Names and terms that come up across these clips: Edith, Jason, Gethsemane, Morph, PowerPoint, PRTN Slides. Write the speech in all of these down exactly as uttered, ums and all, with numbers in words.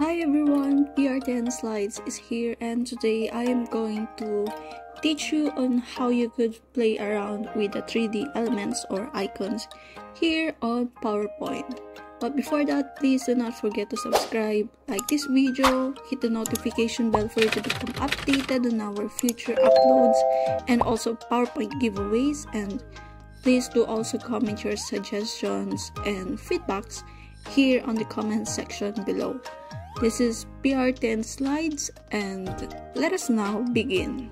Hi everyone, P R T N Slides is here, and today I am going to teach you on how you could play around with the three D elements or icons here on PowerPoint. But before that, please do not forget to subscribe, like this video, hit the notification bell for you to become updated on our future uploads and also PowerPoint giveaways, and please do also comment your suggestions and feedbacks here on the comment section below. This is P R T N Slides, and let us now begin.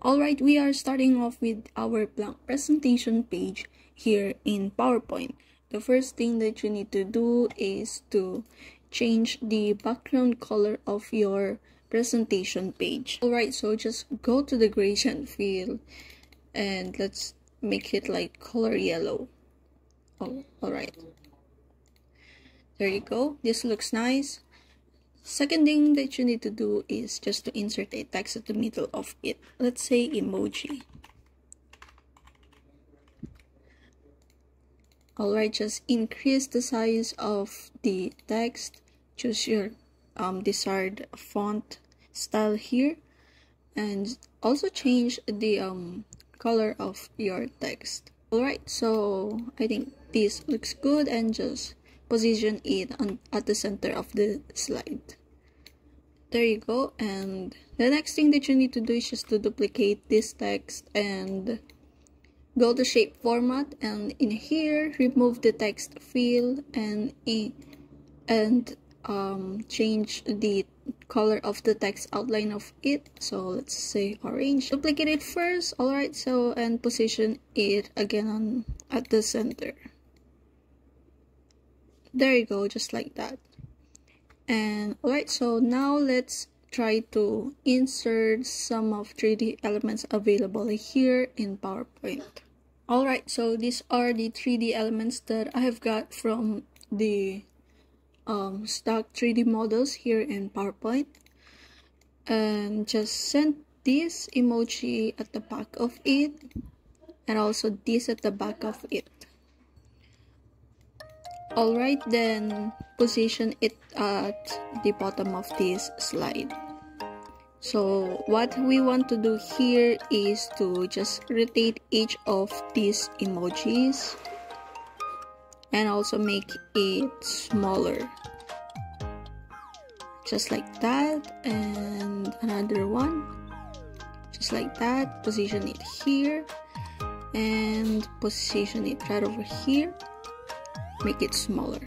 Alright, we are starting off with our blank presentation page here in PowerPoint. The first thing that you need to do is to change the background color of your presentation page. Alright, so just go to the gradient field and let's make it like color yellow. Oh, alright. There you go. This looks nice. Second thing that you need to do is just to insert a text at the middle of it. Let's say emoji. Alright, just increase the size of the text. Choose your um, desired font style here, and also change the um color of your text. Alright, so I think this looks good, and just position it on, at the center of the slide. There you go. And the next thing that you need to do is just to duplicate this text and go to shape format, and in here remove the text field and and um change the color of the text outline of it, so let's say orange. Duplicate it first. Alright, so and position it again on at the center. There you go, just like that. And alright, so now let's try to insert some of three D elements available here in PowerPoint. Alright, so these are the three D elements that I have got from the Um, stock three D models here in PowerPoint, and just send this emoji at the back of it and also this at the back of it. Alright, then position it at the bottom of this slide. So what we want to do here is to just rotate each of these emojis and also make it smaller, just like that. And another one, just like that. Position it here and position it right over here, make it smaller.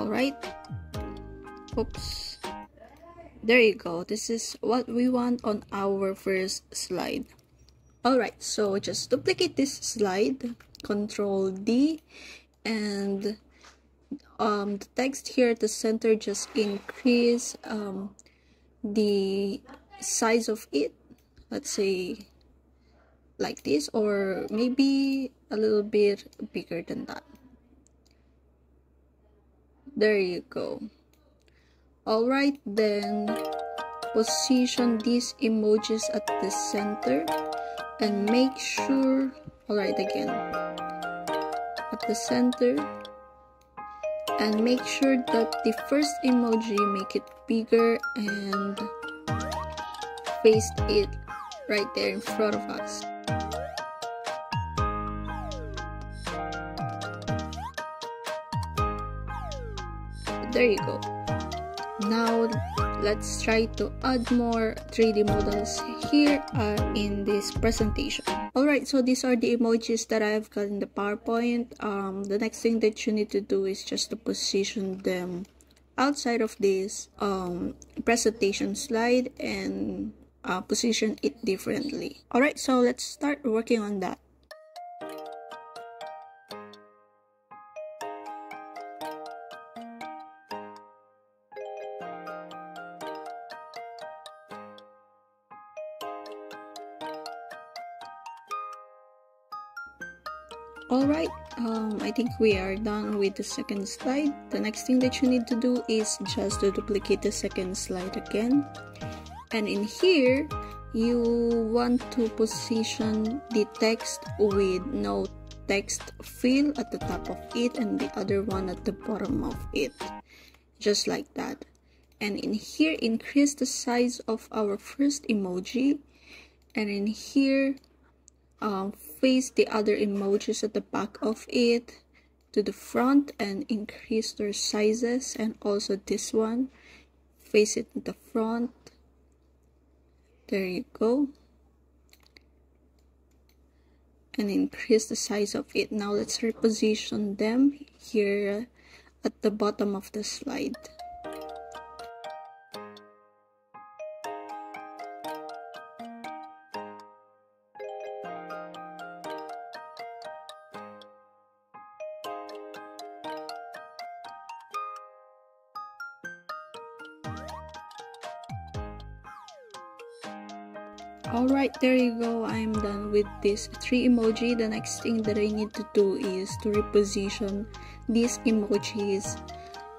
Alright, oops, there you go. This is what we want on our first slide. Alright, so just duplicate this slide, Control D, and um, the text here at the center, just increase um, the size of it, let's say like this, or maybe a little bit bigger than that. There you go. Alright, then position these emojis at the center and make sure, alright, again at the center, and make sure that the first emoji, make it bigger and paste it right there in front of us. There you go. Now let's try to add more three D models here uh, in this presentation. Alright, so these are the emojis that I have got in the PowerPoint. Um, the next thing that you need to do is just to position them outside of this um, presentation slide and uh, position it differently. Alright, so let's start working on that. Alright, um, I think we are done with the second slide. The next thing that you need to do is just to duplicate the second slide again And in here, you want to position the text with no text fill at the top of it and the other one at the bottom of it, just like that. And in here, increase the size of our first emoji, and in here um, face the other emojis at the back of it to the front and increase their sizes, and also this one, face it at the front. There you go, and increase the size of it. Now let's reposition them here at the bottom of the slide. Alright, there you go. I'm done with this three emoji. The next thing that I need to do is to reposition these emojis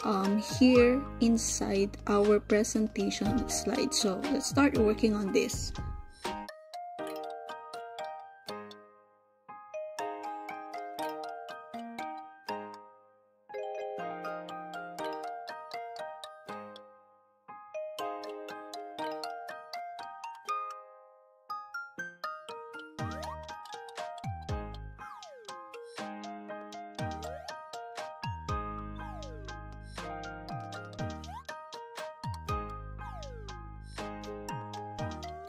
um, here inside our presentation slide. So let's start working on this.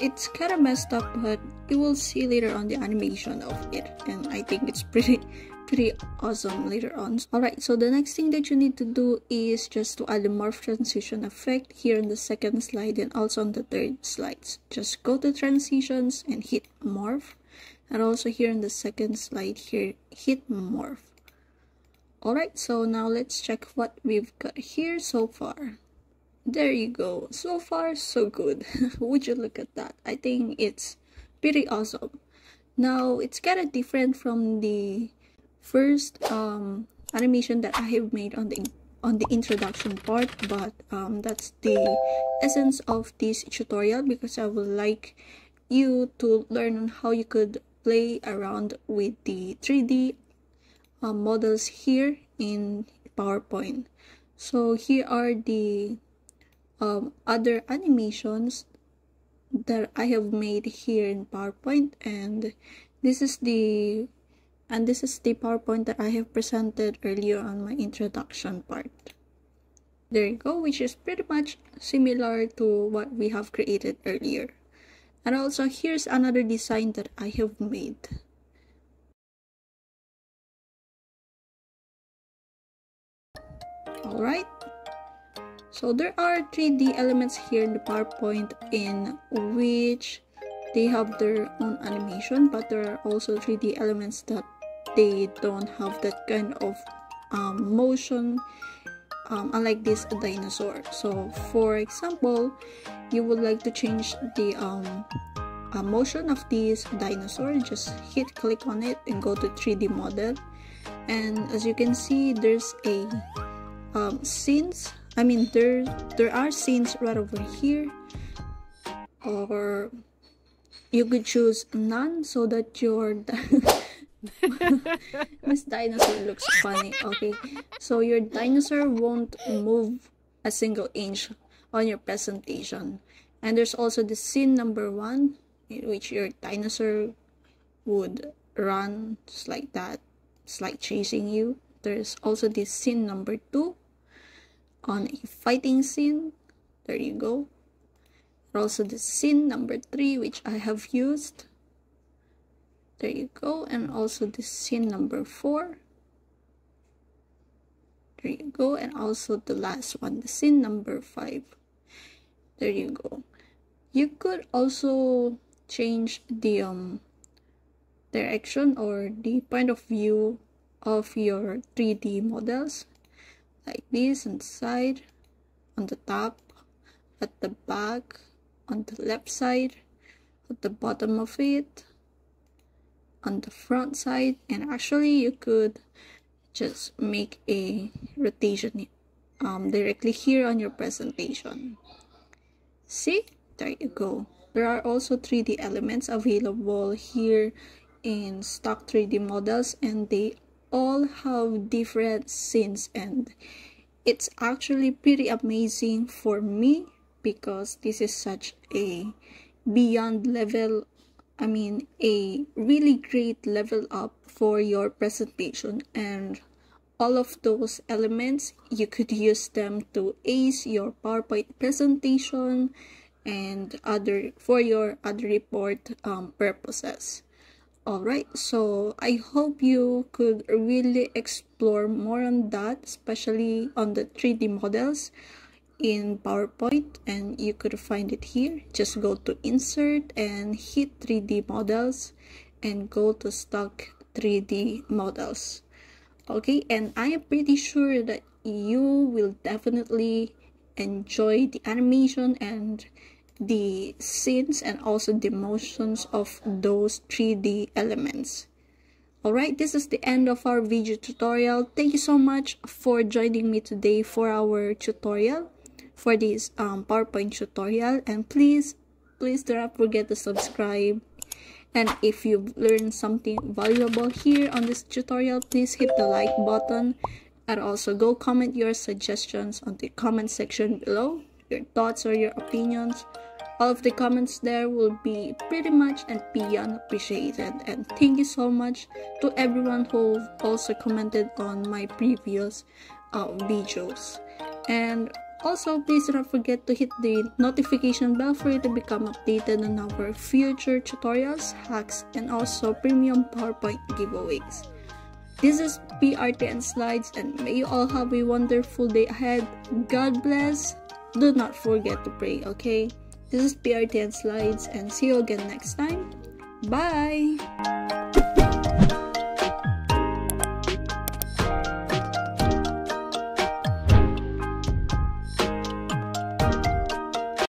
It's kind of messed up, but you will see later on the animation of it, and I think it's pretty pretty awesome later on. Alright, so the next thing that you need to do is just to add a morph transition effect here on the second slide and also on the third slides. Just go to transitions and hit morph, and also here on the second slide here, hit morph. Alright, so now let's check what we've got here so far. There you go. So far, so good. Would you look at that? I think it's pretty awesome. Now, it's kind of different from the first um, animation that I have made on the on the introduction part, but um, that's the essence of this tutorial, because I would like you to learn on how you could play around with the three D uh, models here in PowerPoint. So here are the Um, other animations that I have made here in PowerPoint, and this is the and this is the PowerPoint that I have presented earlier on my introduction part. There you go, which is pretty much similar to what we have created earlier. And also here's another design that I have made. Alright. So there are three D elements here in the PowerPoint in which they have their own animation, but there are also three D elements that they don't have that kind of um, motion, um, unlike this dinosaur. So for example, you would like to change the um, uh, motion of this dinosaur, just hit click on it and go to three D model, and as you can see there's a um, scenes I mean, there there are scenes right over here, or you could choose none so that your Miss Dinosaur looks funny. Okay, so your dinosaur won't move a single inch on your presentation. And there's also the scene number one, in which your dinosaur would run just like that. It's like chasing you. There's also the scene number two, on a fighting scene. There you go. And also the scene number three, which I have used. There you go. And also the scene number four. There you go. And also the last one, the scene number five. There you go. You could also change the um direction or the point of view of your three D models, like this, on the side, on the top, at the back, on the left side, at the bottom of it, on the front side, and actually you could just make a rotation um, directly here on your presentation. See, There you go. There are also three D elements available here in stock three D models, and they all have different scenes, and it's actually pretty amazing for me because this is such a beyond level, I mean a really great level up for your presentation, and all of those elements, you could use them to ace your PowerPoint presentation and other for your other report um, purposes. Alright, so I hope you could really explore more on that, especially on the three D models in PowerPoint, and you could find it here. Just go to Insert and hit three D Models and go to Stock three D Models. Okay, and I am pretty sure that you will definitely enjoy the animation and the scenes and also the motions of those three D elements. Alright, this is the end of our video tutorial. Thank you so much for joining me today for our tutorial, for this um, PowerPoint tutorial. And please, please do not forget to subscribe. And if you've learned something valuable here on this tutorial, please hit the like button, and also go comment your suggestions on the comment section below, your thoughts or your opinions. All of the comments there will be pretty much and beyond appreciated. And thank you so much to everyone who also commented on my previous uh, videos. And also, please do not forget to hit the notification bell for you to become updated on our future tutorials, hacks, and also premium PowerPoint giveaways. This is P R T N Slides, and may you all have a wonderful day ahead. God bless. Do not forget to pray, okay? This is P R T N Slides, and see you again next time. Bye!